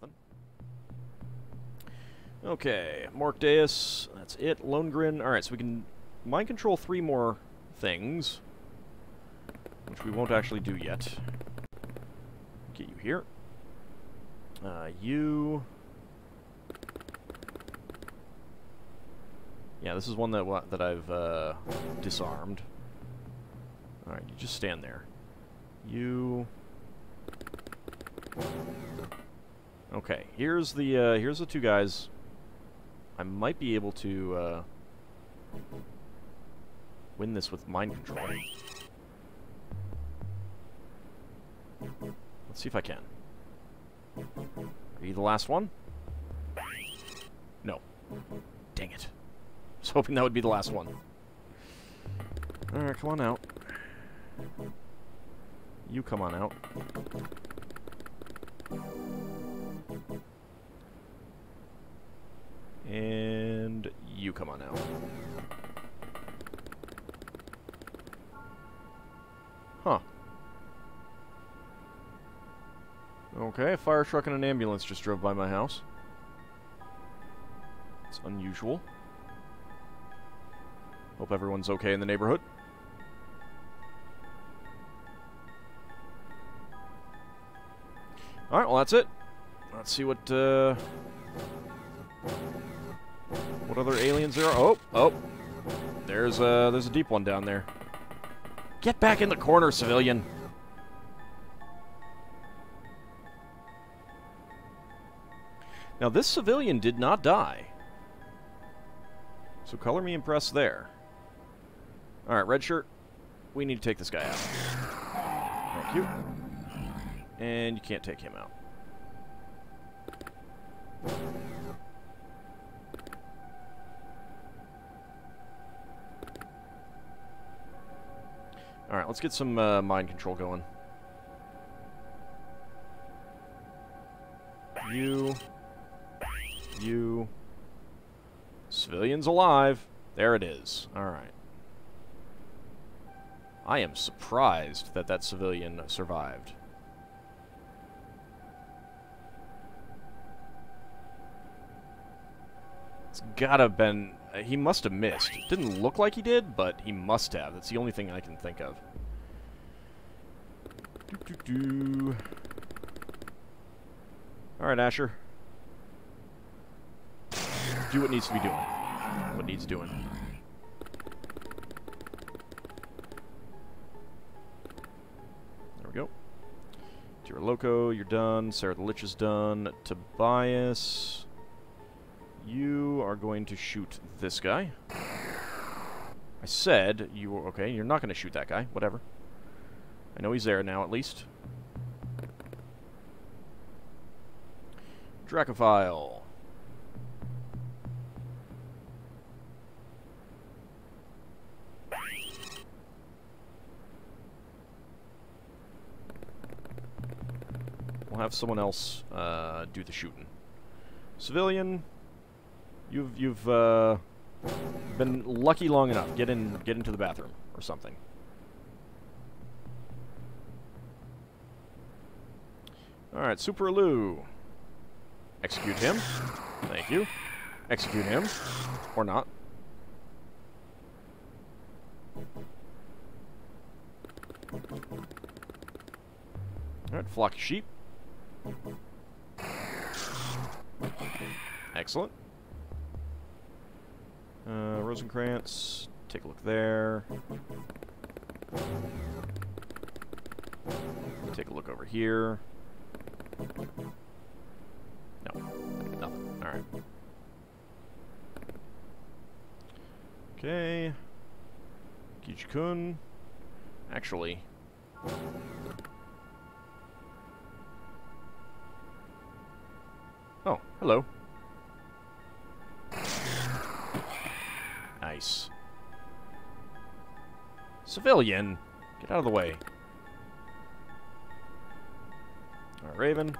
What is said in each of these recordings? nothing. Okay, Mark Deus, that's it. Lone Grin. Alright, so we can mind control 3 more things, which we won't actually do yet. Get you here. You... Yeah, this is one that I've disarmed. Alright, you just stand there. You... Okay, here's the 2 guys. I might be able to win this with mind control. Let's see if I can. Are you the last one? No. Dang it. I was hoping that would be the last one. Alright, come on out. You come on out. And you come on out. Huh. Okay, a fire truck and an ambulance just drove by my house. It's unusual. Hope everyone's okay in the neighborhood. Alright, well that's it. Let's see what other aliens there are. Oh, oh. There's a deep one down there. Get back in the corner, civilian! Now this civilian did not die. So color me impressed there. Alright, red shirt. We need to take this guy out. Thank you. And you can't take him out. Alright, let's get some mind control going. You. You. Civilians alive. There it is. Alright. I am surprised that that civilian survived. It's gotta have been... he must have missed. It didn't look like he did, but he must have. That's the only thing I can think of. Alright, Asher. Do what needs to be doing. What needs doing. There we go. Tira Loco, you're done. Sarah the Lich is done. Tobias... You are going to shoot this guy. I said you were okay. You're not going to shoot that guy. Whatever. I know he's there now, at least. Dracophile. We'll have someone else do the shooting. Civilian. You've been lucky long enough. Get into the bathroom or something. All right, Super Alu. Execute him. Thank you. Execute him, or not. All right, Flock of Sheep. Excellent. Rosencrantz, take a look there. Take a look over here. No, nothing. All right. Okay. Kijikun. Actually. Oh, hello. Nice. Civilian! Get out of the way. Alright, Raven.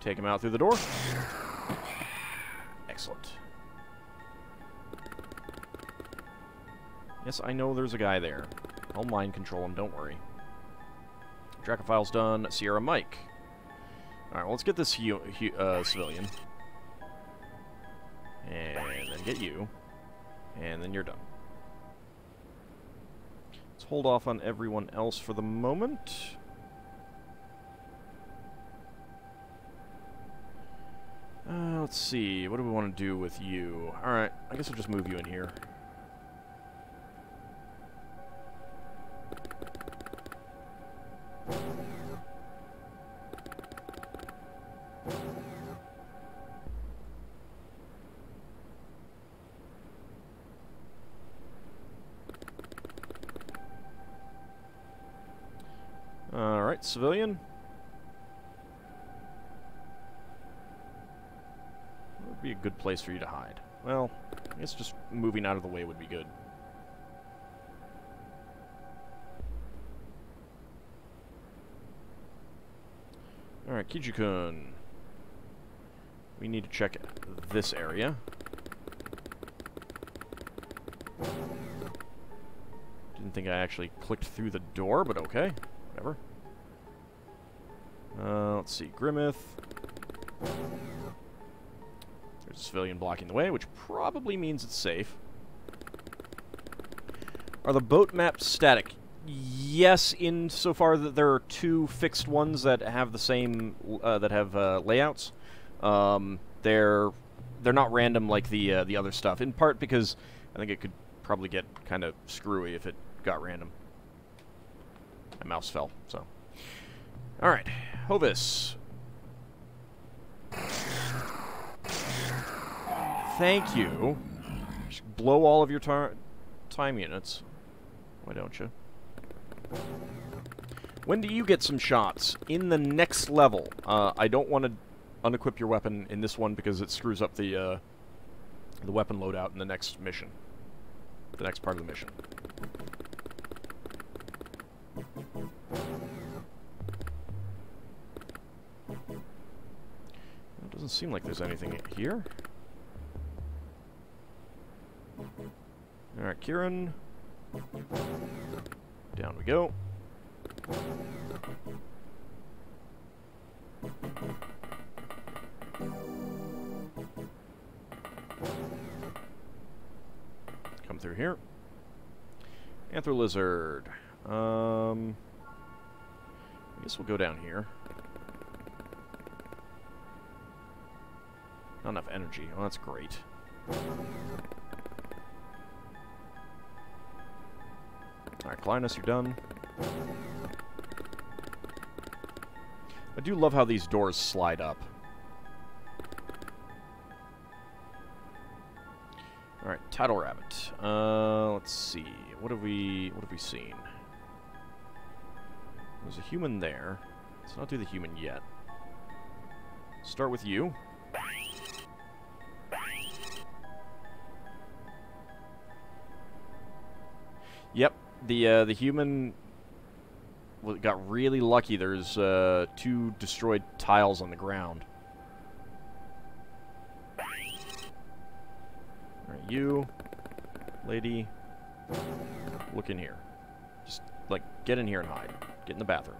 Take him out through the door. Excellent. Yes, I know there's a guy there. I'll mind control him, don't worry. Dracophile's done. Sierra Mike. Alright, well, let's get this civilian. And then get you. And then you're done. Let's hold off on everyone else for the moment. Let's see, what do we want to do with you? Alright, I guess I'll just move you in here. Alright, civilian. Be a good place for you to hide. Well, I guess just moving out of the way would be good. Alright, Kijikun. We need to check this area. Didn't think I actually clicked through the door, but okay. Whatever. Let's see. Grimoth. Civilian blocking the way, which probably means it's safe. Are the boat maps static? Yes, insofar that there are two fixed ones that have the same layouts. They're not random like the other stuff. In part because I think it could probably get kind of screwy if it got random. My mouse fell, so. All right, Hovis. Thank you. Just blow all of your time units. Why don't you? When do you get some shots? In the next level. I don't want to unequip your weapon in this one because it screws up the weapon loadout in the next mission. The next part of the mission. It doesn't seem like there's anything here. Alright, Kieran. Down we go. Come through here. Anthro Lizard. I guess we'll go down here. Not enough energy. Oh, that's great. Alright, Klynis, you're done. I do love how these doors slide up. Alright, Tidal Rabbit. Let's see. What have we seen? There's a human there. Let's not do the human yet. Start with you. Yep, the human got really lucky. There's two destroyed tiles on the ground. Alright, you, lady, look in here. Just, like, get in here and hide. Get in the bathroom.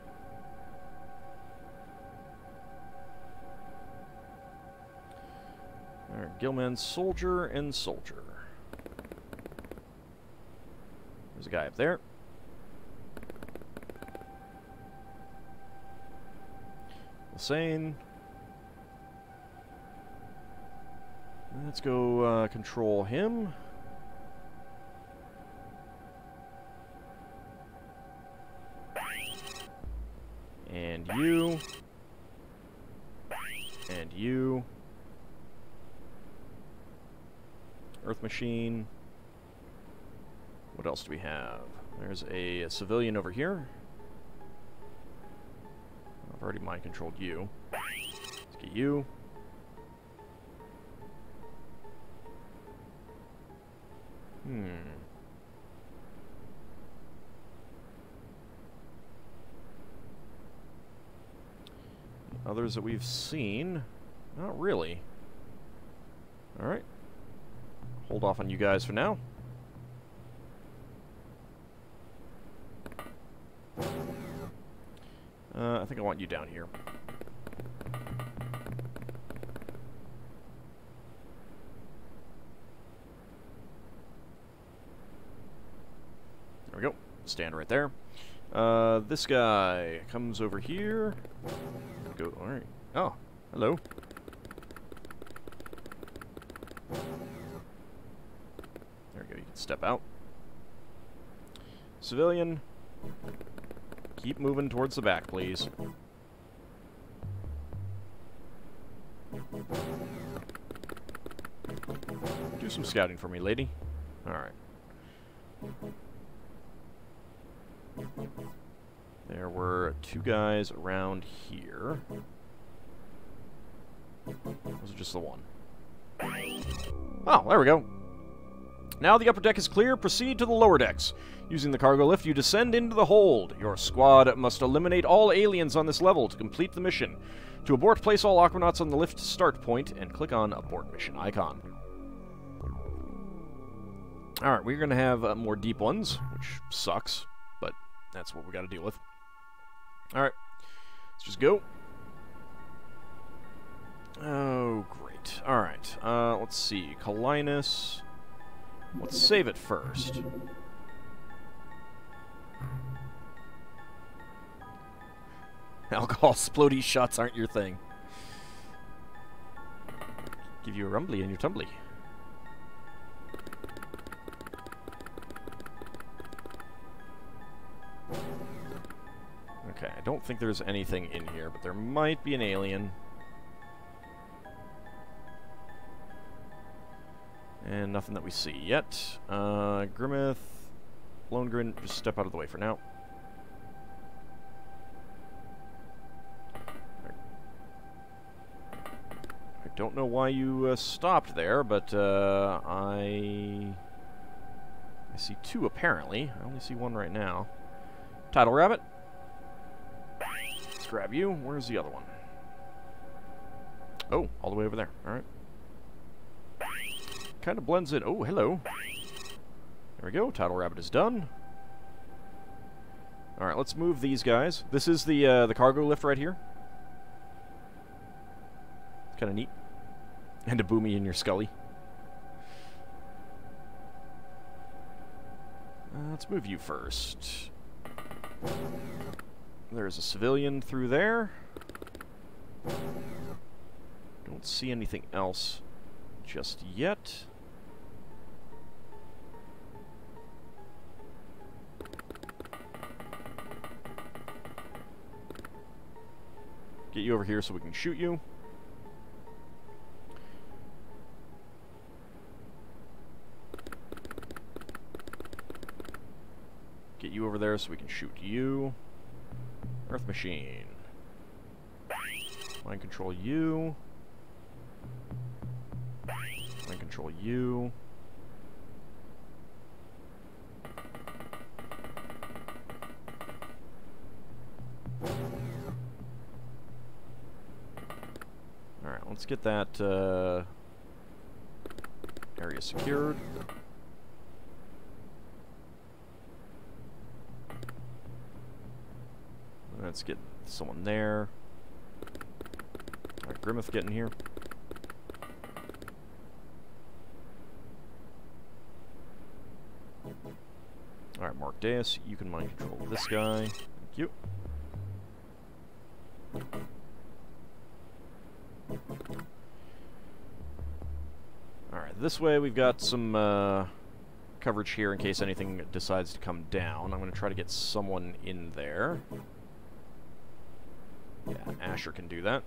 Alright, Gilman, soldier, and soldier. There's a guy up there. Lassane. Let's go control him. And you. And you. Earth Machine. What else do we have? There's a civilian over here. I've already mind controlled you. Let's get you. Others that we've seen? Not really. Alright. Hold off on you guys for now. I think I want you down here. stand right there. This guy comes over here. Go, alright. Oh, hello. There we go, you can step out. Civilian, keep moving towards the back, please. Do some scouting for me, lady. Alright. There were two guys around here. Was it just the one? Oh, there we go. Now the upper deck is clear, proceed to the lower decks. Using the cargo lift, you descend into the hold. Your squad must eliminate all aliens on this level to complete the mission. To abort, place all Aquanauts on the lift start point and click on Abort Mission icon. Alright, we're going to have more deep ones, which sucks, but that's what we got to deal with. Alright, let's just go. Oh, great. Alright, let's see. Kalinus. Let's save it first. Alcohol splody shots aren't your thing. Give you a rumbly and your tumbly. Okay, I don't think there's anything in here, but there might be an alien. And nothing that we see yet. Grimoth, Lone Grin, just step out of the way for now. I don't know why you stopped there, but I see two apparently. I only see one right now. Tidal Rabbit. Let's grab you. Where's the other one? Oh, all the way over there. All right. Kind of blends in. Oh, hello. There we go. Tidal Rabbit is done. All right, let's move these guys. This is the cargo lift right here. It's kind of neat. And a boomy in your scully. Let's move you first. There's a civilian through there. Don't see anything else just yet. Get you over here so we can shoot you. Get you over there so we can shoot you. Earth Machine. Mind control you. Mind control you. Alright, let's get that area secured. Let's get someone there. Alright, Grimoth, get in here. Alright, Mark Deus, you can mind control this guy. Thank you. Alright, this way we've got some coverage here in case anything decides to come down. I'm going to try to get someone in there. Yeah, Asher can do that.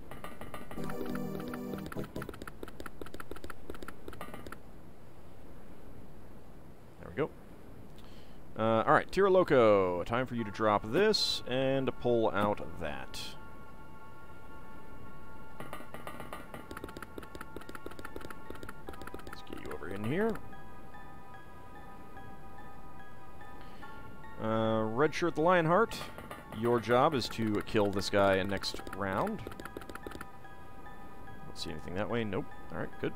There we go. Alright, Tira Loco, time for you to drop this and pull out that. Let's get you over in here. Redshirt the Lionheart, your job is to kill this guy in next round. Don't see anything that way, nope. Alright, good.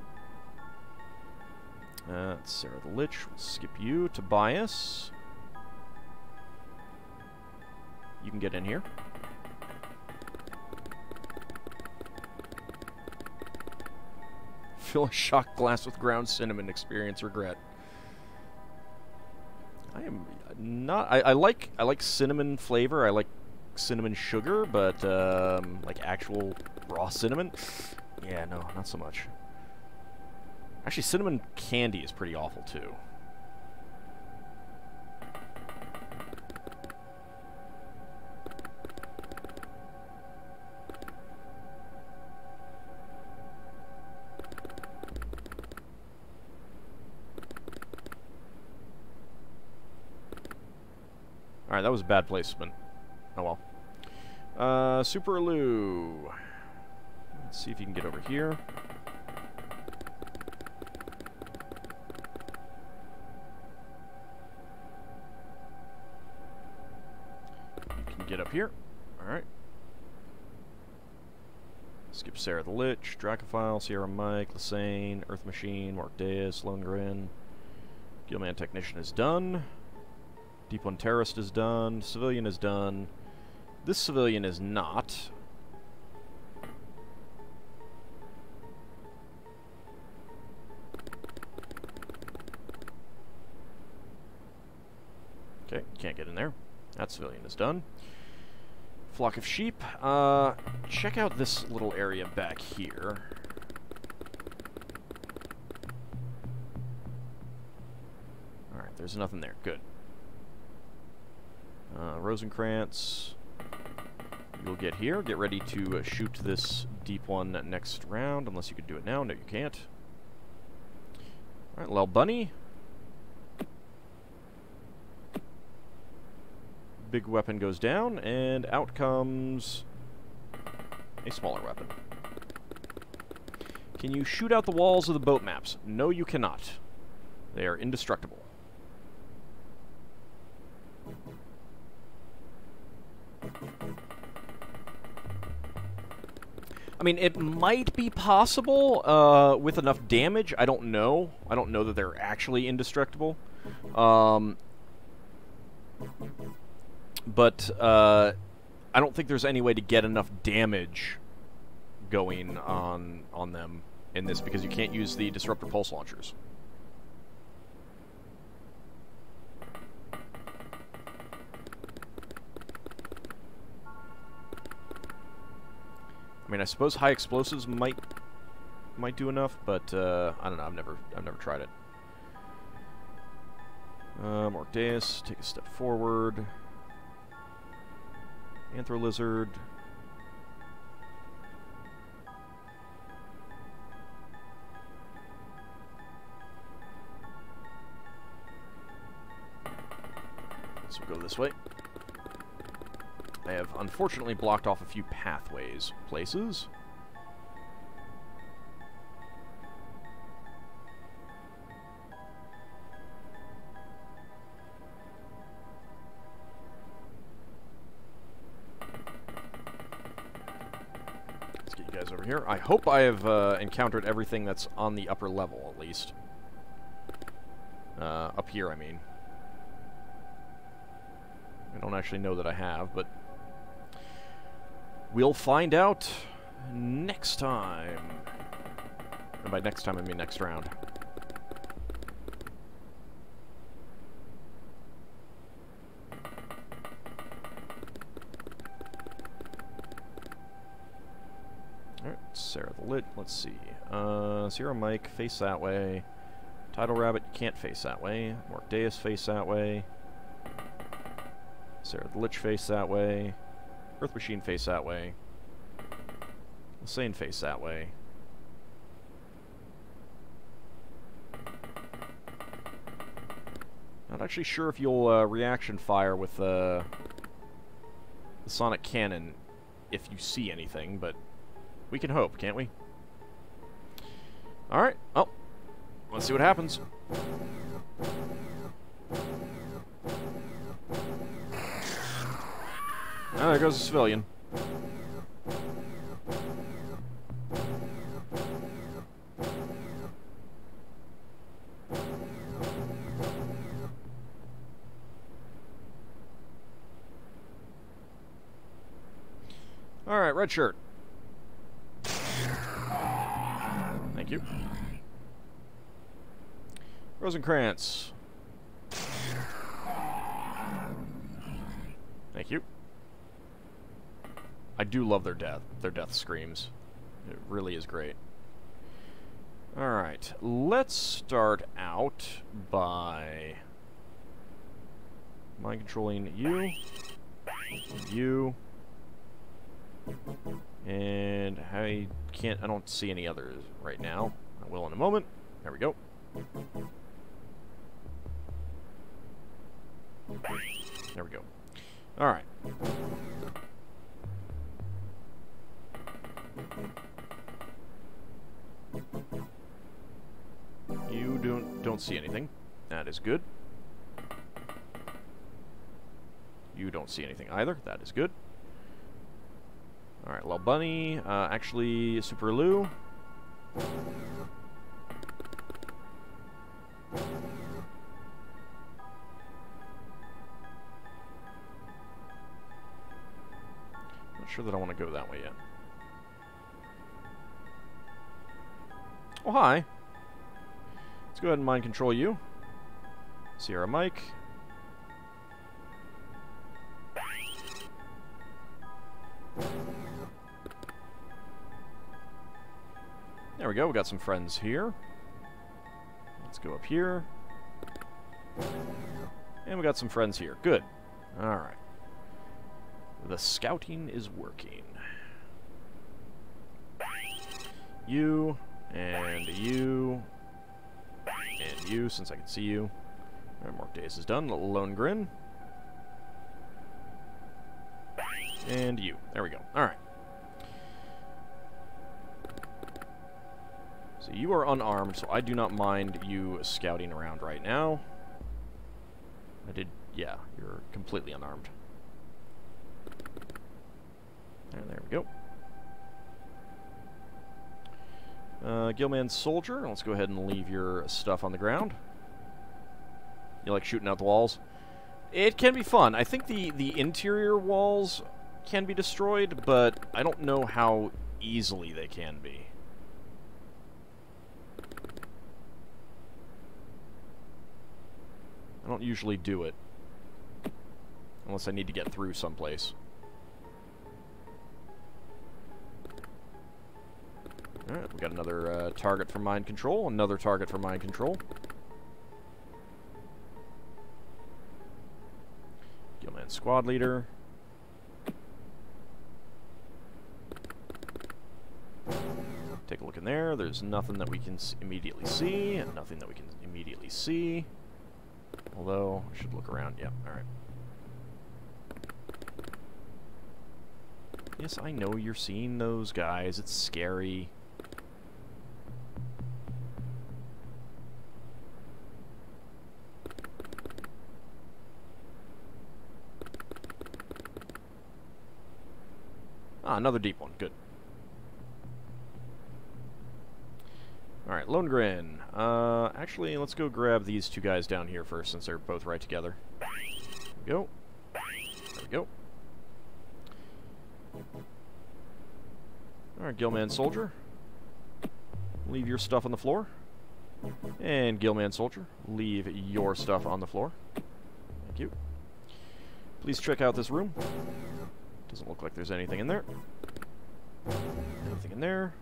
Sarah the Lich, we'll skip you. Tobias. You can get in here. Fill a shot glass with ground cinnamon. Experience regret. I am not. I like cinnamon flavor. I like cinnamon sugar, but like actual raw cinnamon. Yeah, no, not so much. Actually, cinnamon candy is pretty awful too. Alright, that was a bad placement. Oh well. Super Alu. Let's see if you can get over here. You can get up here. Alright. Skip Sarah the Lich, Dracophile, Sierra Mike, Lassane, Earth Machine, Mark Deus, Lone Grin. Gilman Technician is done. Deep One Terrorist is done. Civilian is done. This civilian is not. Okay, can't get in there. That civilian is done. Flock of Sheep. Check out this little area back here. Alright, there's nothing there. Good. Rosencrantz, you'll get here. Get ready to shoot this deep one next round, unless you can do it now. No, you can't. Alright, Lel Bunny. Big weapon goes down, and out comes a smaller weapon. Can you shoot out the walls of the boat maps? No, you cannot. They are indestructible. I mean, it might be possible with enough damage. I don't know. I don't know that they're actually indestructible. But I don't think there's any way to get enough damage going on them in this, because you can't use the disruptor pulse launchers. I mean, I suppose high explosives might do enough, but I don't know. I've never tried it. Orc Daeus, take a step forward. Anthro Lizard. So we'll go this way. I have unfortunately blocked off a few pathways places. Let's get you guys over here. I hope I have encountered everything that's on the upper level, at least. Up here, I mean. I don't actually know that I have, but... we'll find out next time. And by next time, I mean next round. Alright, Sarah the Lit. Let's see. Zero Mike, face that way. Tidal Rabbit, can't face that way. Mark Deus, face that way. Sarah the Lich, face that way. Earth Machine, face that way. Lassane, face that way. Not actually sure if you'll reaction fire with the sonic cannon if you see anything, but we can hope, can't we? Alright, well, let's see what happens. Oh, there goes the civilian. Alright, red shirt. Thank you. Rosencrantz. Thank you. I do love their death screams. It really is great. Alright, let's start out by mind controlling you, you, and I don't see any others right now. I will in a moment. There we go. There we go. Alright. You don't see anything. That is good. You don't see anything either. That is good. Alright, Lel Bunny. Actually, Super Alu. Not sure that I want to go that way yet. Oh, hi. Let's go ahead and mind control you. Sierra Mike. There we go, we got some friends here. Let's go up here. And we got some friends here. Good. Alright. The scouting is working. You and you. And you, since I can see you. Alright, Mark Deus is done. Lone Grin. And you. There we go. Alright. So you are unarmed, so I do not mind you scouting around right now. Yeah, you're completely unarmed. And there we go. Gilman Soldier, let's go ahead and leave your stuff on the ground. You like shooting out the walls? It can be fun. I think the interior walls can be destroyed, but I don't know how easily they can be. I don't usually do it. Unless I need to get through someplace. Alright, we got another target for mind control. Another target for mind control. Gilman Squad Leader. Take a look in there. There's nothing that we can immediately see. And nothing that we can immediately see. Although, I should look around. Yep, alright. Yes, I know you're seeing those guys. It's scary. Ah, another deep one. Good. Alright, Lone Grin. Actually, let's go grab these two guys down here first, since they're both right together. There we go. There we go. Alright, Gilman Soldier. Leave your stuff on the floor. And Gilman Soldier, leave your stuff on the floor. Thank you. Please check out this room. Doesn't look like there's anything in there. Anything in there.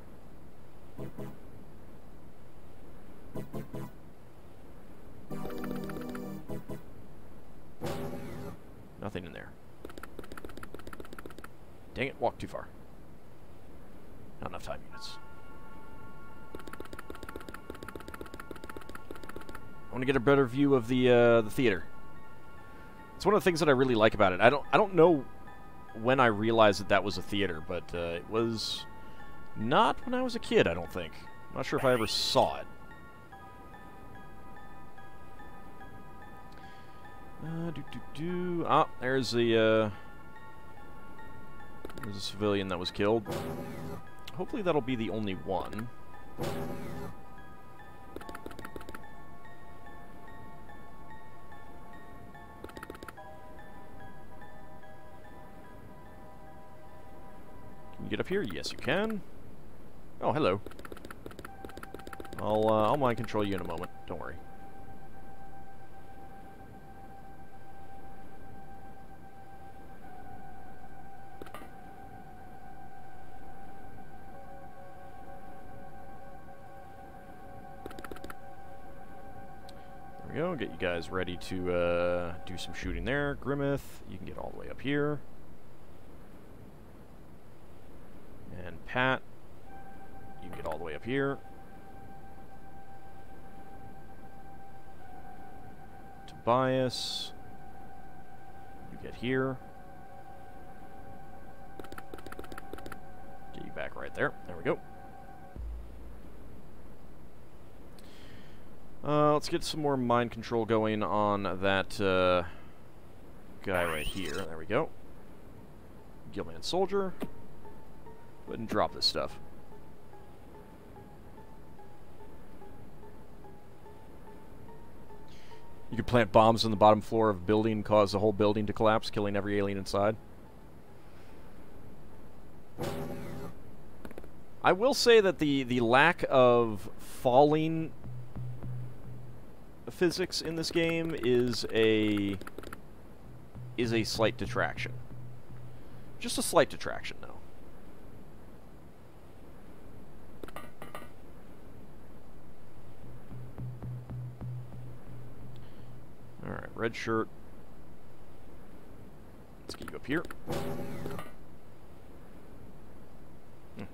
Nothing in there. Dang it, walked too far. Not enough time units. I want to get a better view of the theater. It's one of the things that I really like about it. I don't know when I realized that that was a theater, but it was not when I was a kid, I don't think. I'm not sure if I ever saw it. Ah, there's a civilian that was killed. Hopefully that'll be the only one. Can you get up here? Yes, you can. Oh, hello. I'll mind control you in a moment. Don't worry. we go, get you guys ready to do some shooting there. Grimoth, you can get all the way up here. And Pat, you can get all the way up here. Tobias, you get here. Get you back right there. There we go. Let's get some more mind control going on that guy right here. There we go. Gilman Soldier. Go ahead and drop this stuff. You could plant bombs on the bottom floor of a building and cause the whole building to collapse, killing every alien inside. I will say that the lack of falling physics in this game is a slight detraction. Just a slight detraction, though. Alright, red shirt. Let's get you up here.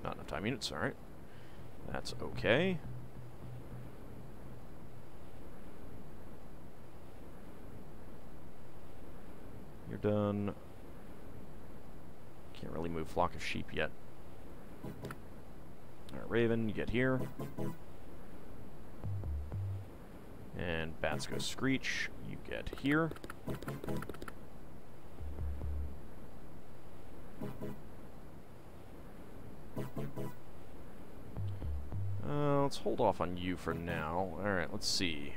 Not enough time units, alright. That's okay. You're done. Can't really move Flock of Sheep yet. Alright, Raven, you get here. And Bats go Screech, you get here. Let's hold off on you for now. Alright, let's see.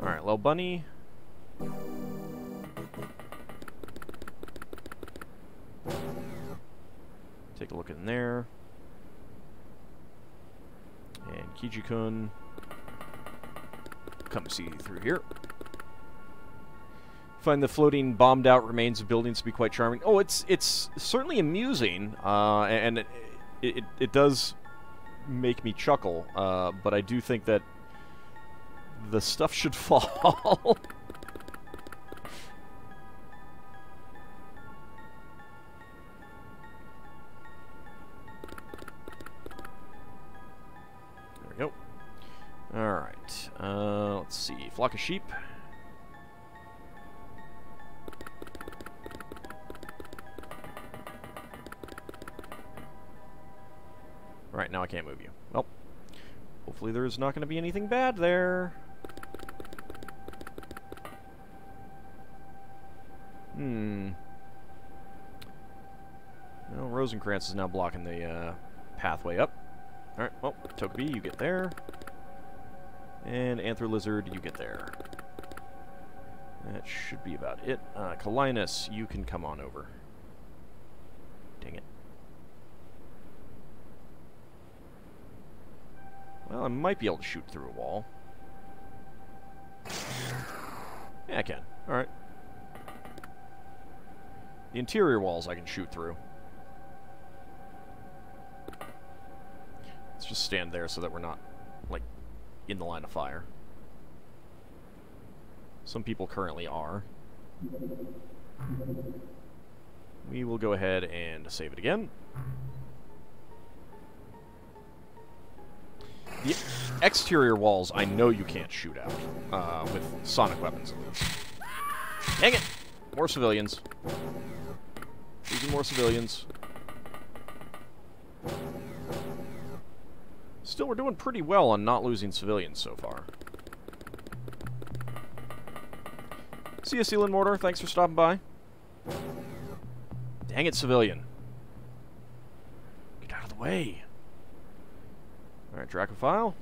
Alright, Lel Bunny. Take a look in there. And Kijikun. Come see you through here. Find the floating, bombed-out remains of buildings to be quite charming. Oh, it's certainly amusing, and it does make me chuckle. But I do think that the stuff should fall. Let's see, Flock of Sheep. Right, now I can't move you. Well, hopefully there's not going to be anything bad there. Well, Rosencrantz is now blocking the pathway up. Alright, well, Togepi, you get there. And Anthro Lizard, you get there. That should be about it. Kalinus, you can come on over. Dang it. Well, I might be able to shoot through a wall. Yeah, I can. Alright. The interior walls I can shoot through. Let's just stand there so that we're not, like, in the line of fire. Some people currently are. We will go ahead and save it again. The exterior walls, I know you can't shoot out with sonic weapons. Dang it! More civilians. Even more civilians. Still, we're doing pretty well on not losing civilians so far. See ya, Sealin Mortar. Thanks for stopping by. Dang it, civilian. Get out of the way. Alright, Dracophile.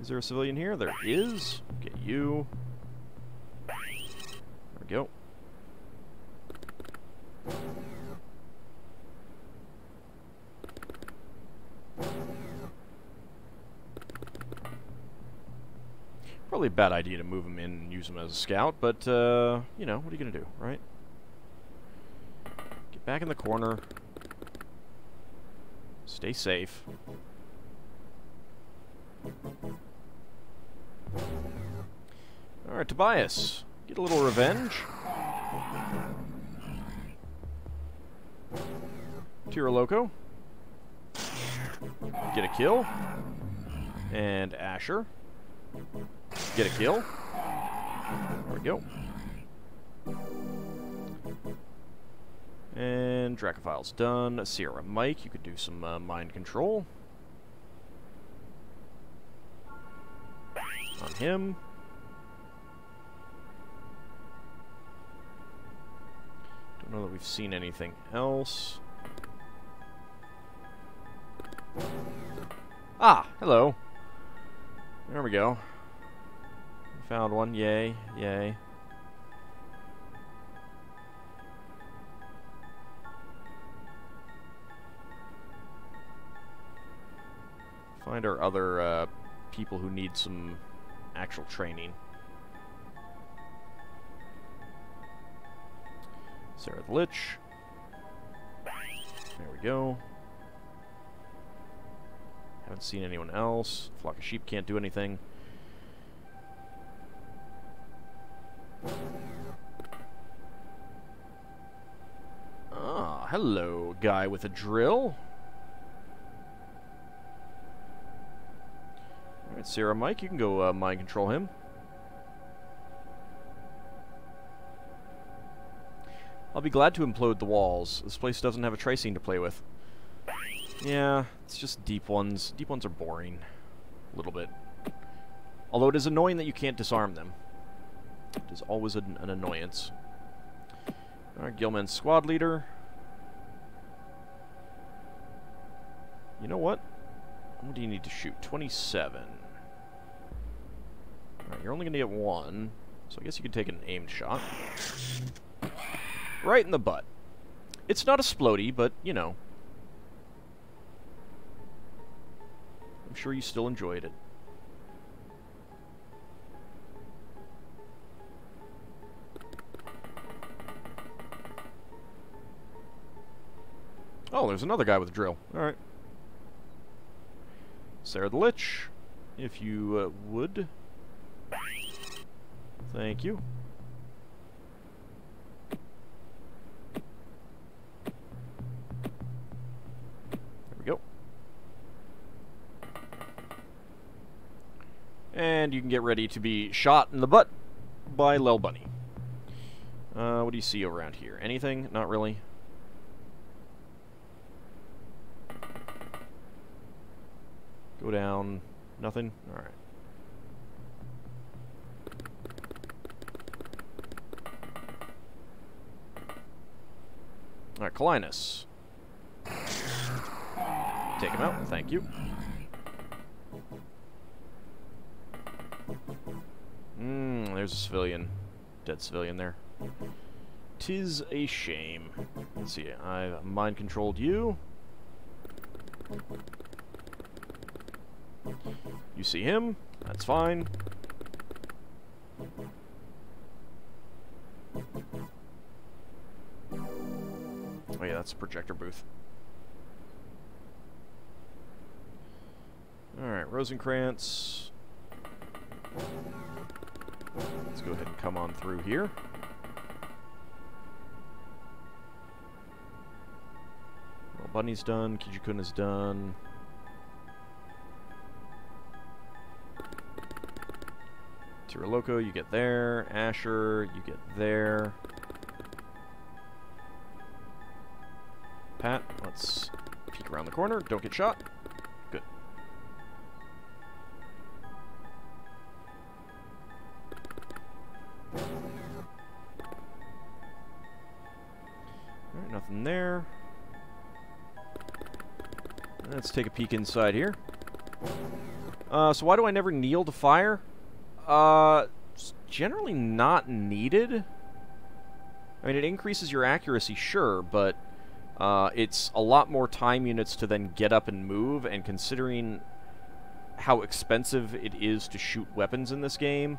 Is there a civilian here? There is. Get you. There we go. Probably a bad idea to move him in and use him as a scout, but, you know, what are you going to do, right? Get back in the corner. Stay safe. Alright, Tobias, get a little revenge. Tira Loco. Get a kill. And Asher. Get a kill. There we go. And Dracophile's done. Sierra Mike, you could do some mind control on him. Don't know that we've seen anything else. Ah, hello. There we go. Found one. Yay, yay. Find our other people who need some actual training. Sarah the Lich. There we go. Haven't seen anyone else. Flock of Sheep can't do anything. Ah, hello, guy with a drill. Alright, Sierra Mike, you can go mind control him. I'll be glad to implode the walls. This place doesn't have a tracing to play with. Yeah, it's just deep ones. Deep ones are boring. A little bit. Although it is annoying that you can't disarm them. It is always an annoyance. Alright, Gilman Squad Leader. You know what? What do you need to shoot? 27. Alright, you're only going to get one, so I guess you could take an aimed shot. Right in the butt. It's not a splody, but, you know. I'm sure you still enjoyed it. Oh, there's another guy with a drill. Alright. Sarah the Lich, if you would. Thank you. There we go. And you can get ready to be shot in the butt by Lel Bunny. What do you see around here? Anything? Not really. Go down. Nothing? Alright. Alright, Kalinus. Take him out. Thank you. There's a civilian. Dead civilian there. Tis a shame. Let's see. I've mind-controlled you. You see him, that's fine. Oh yeah, that's a projector booth. Alright, Rosencrantz. Let's go ahead and come on through here. Well, Bunny's done, Kijikun is done. Seroloco, you get there. Asher, you get there. Pat, let's peek around the corner. Don't get shot. Good. Alright, nothing there. Let's take a peek inside here. So why do I never kneel to fire? It's generally not needed. I mean, it increases your accuracy, sure, but it's a lot more time units to then get up and move, and considering how expensive it is to shoot weapons in this game,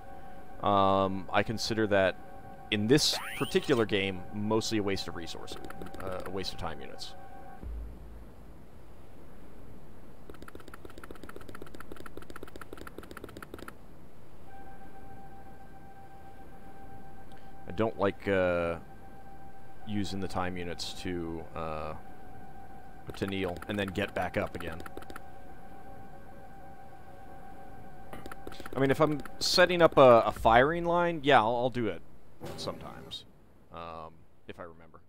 I consider that, in this particular game, mostly a waste of resources, a waste of time units. don't like using the time units to kneel and then get back up again. I mean, if I'm setting up a firing line, yeah, I'll do it sometimes, if I remember.